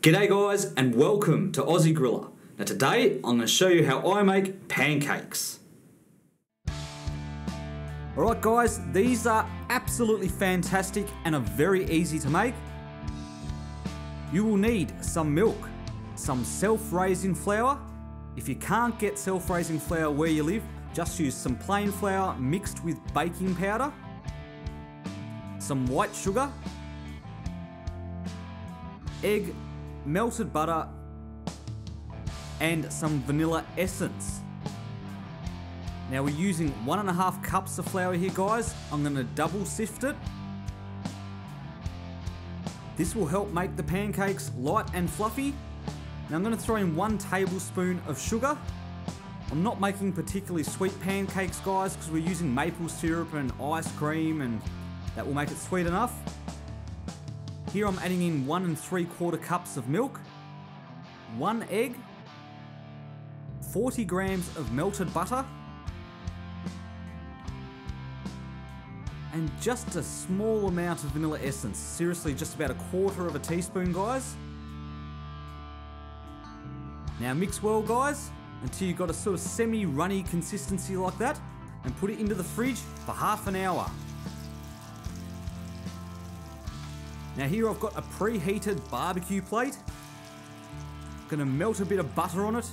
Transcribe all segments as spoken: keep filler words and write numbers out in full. G'day guys and welcome to Aussie Griller. Now today I'm going to show you how I make pancakes. Alright guys, these are absolutely fantastic and are very easy to make. You will need some milk, some self-raising flour. If you can't get self-raising flour where you live, just use some plain flour mixed with baking powder, some white sugar, egg, melted butter and some vanilla essence. Now we're using one and a half cups of flour here guys. I'm going to double sift it. This will help make the pancakes light and fluffy. Now I'm going to throw in one tablespoon of sugar. I'm not making particularly sweet pancakes guys because we're using maple syrup and ice cream and that will make it sweet enough. Here I'm adding in one and three quarter cups of milk, one egg, forty grams of melted butter, and just a small amount of vanilla essence. Seriously, just about a quarter of a teaspoon, guys. Now mix well, guys, until you've got a sort of semi-runny consistency like that, and put it into the fridge for half an hour. Now here I've got a preheated barbecue plate. I'm gonna melt a bit of butter on it.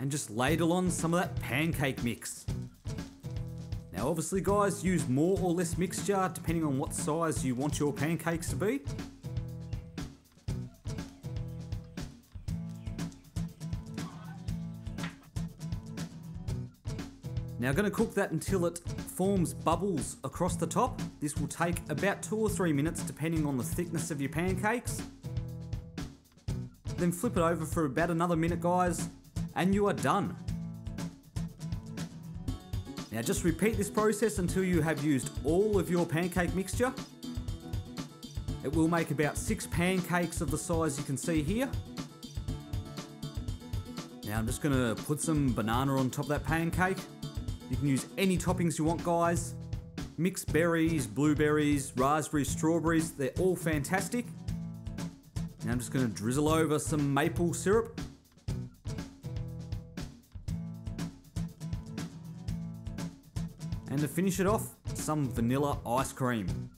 And just ladle on some of that pancake mix. Now obviously guys, use more or less mixture depending on what size you want your pancakes to be. Now I'm gonna cook that until it forms bubbles across the top. This will take about two or three minutes depending on the thickness of your pancakes. Then flip it over for about another minute guys and you are done. Now just repeat this process until you have used all of your pancake mixture. It will make about six pancakes of the size you can see here. Now I'm just gonna put some banana on top of that pancake. You can use any toppings you want, guys. Mixed berries, blueberries, raspberries, strawberries, they're all fantastic. Now I'm just gonna drizzle over some maple syrup. And to finish it off, some vanilla ice cream.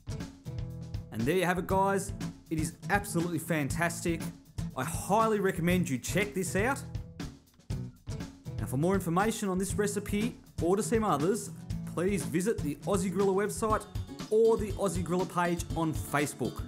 And there you have it, guys. It is absolutely fantastic. I highly recommend you check this out. Now for more information on this recipe, or to see my others, please visit the Aussie Griller website or the Aussie Griller page on Facebook.